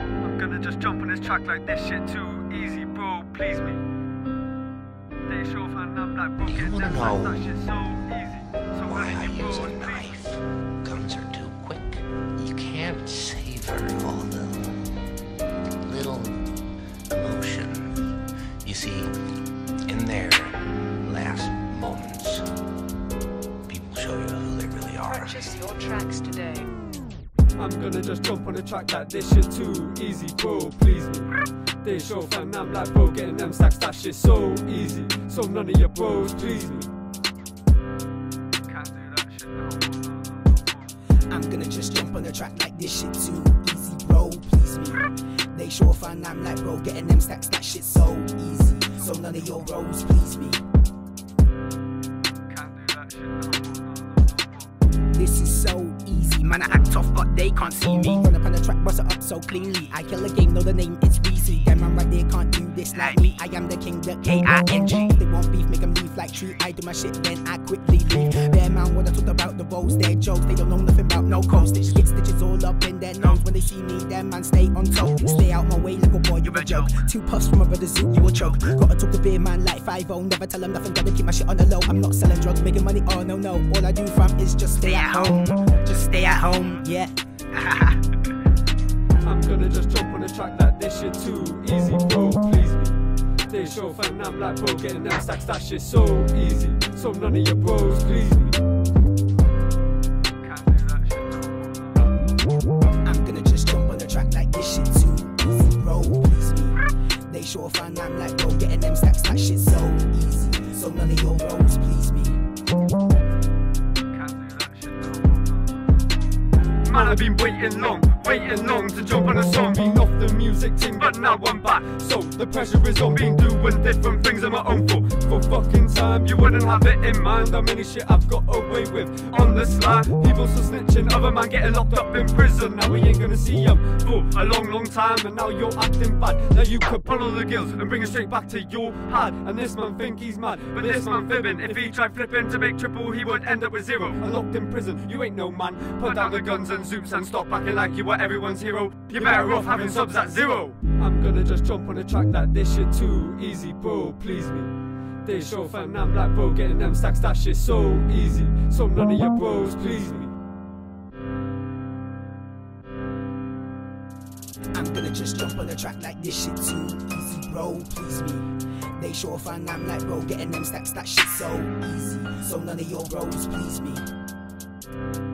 I'm gonna just jump on this track like this shit too easy, bro, please me. They show fan, I'm like, bro, get that shit so easy. So why I use a knife? Guns are too quick. You can't savor all the little emotions. You see, in their last moments, people show you who they really are. Purchase your tracks today. I'm gonna just jump on a track like this shit too easy, bro, please me. They show fan, I'm like, bro, getting them stacks, that shit so easy. So none of your bros please me. Can't do that shit, no. I'm gonna just jump on a track like this shit too easy, bro, please me. They show fan, I'm like, bro, getting them stacks, that shit so easy. So none of your bros please me. Can't do that shit, no. This is so easy, man, I act tough but they can't see me. Run up on the track, bust it up so cleanly. I kill the game, know the name, it's Weezy. Them man right there can't do this like me. I am the king, the K-I-N-G. They want beef, make them leave like tree. I do my shit, then I quickly leave. Bear man wanna talk about the roles, their jokes. They don't know nothing about no coast. They just get stitches all up in their nose. When they see me, them man stay on toe. Stay out my way, little boy, you're a joke. Two puffs from my brother's zoo, you will choke. Gotta talk to beer man like 5-0. Never tell them nothing, gotta keep my shit on the low. I'm not selling drugs, making money, oh no no. All I do fam is just stay out. Home, just stay at home, yeah. I'm gonna just jump on a track like this shit too easy, bro, please me. They show fan, I'm like, bro, getting them stacks, that shit so easy. So none of your bros please me. Can't do that shit no more. I'm gonna just jump on a track like this shit too easy, bro, please me. They show fan, I'm like, bro, getting them stacks, that shit so easy. So none of your bros please me. Man, I've been waiting long to jump on a song. Been off the music team, but now I'm back. So the pressure is on, been doing different things on my own for fucking time. You wouldn't have it in mind how many shit I've got away with on the slide. People still snitching, other man getting locked up in prison. Now we ain't gonna see him for a long time. And now you're acting bad. Now you could pull all the girls and bring it straight back to your head. And this man think he's mad, but this man fibbing. If he tried flipping to make triple, he would end up with zero. And locked in prison, you ain't no man. Put down the guns and zoops and stop acting like you were everyone's hero. You're better off having subs at zero. I'm gonna just jump on a track like this shit too easy, bro, please me. They show fan, I'm like, bro, getting them stacks, that shit so easy. So none of your bros please me. I'm gonna just jump on a track like this shit too easy, bro, please me. They show fan, I'm like, bro, getting them stacks, that shit so easy. So none of your bros please me.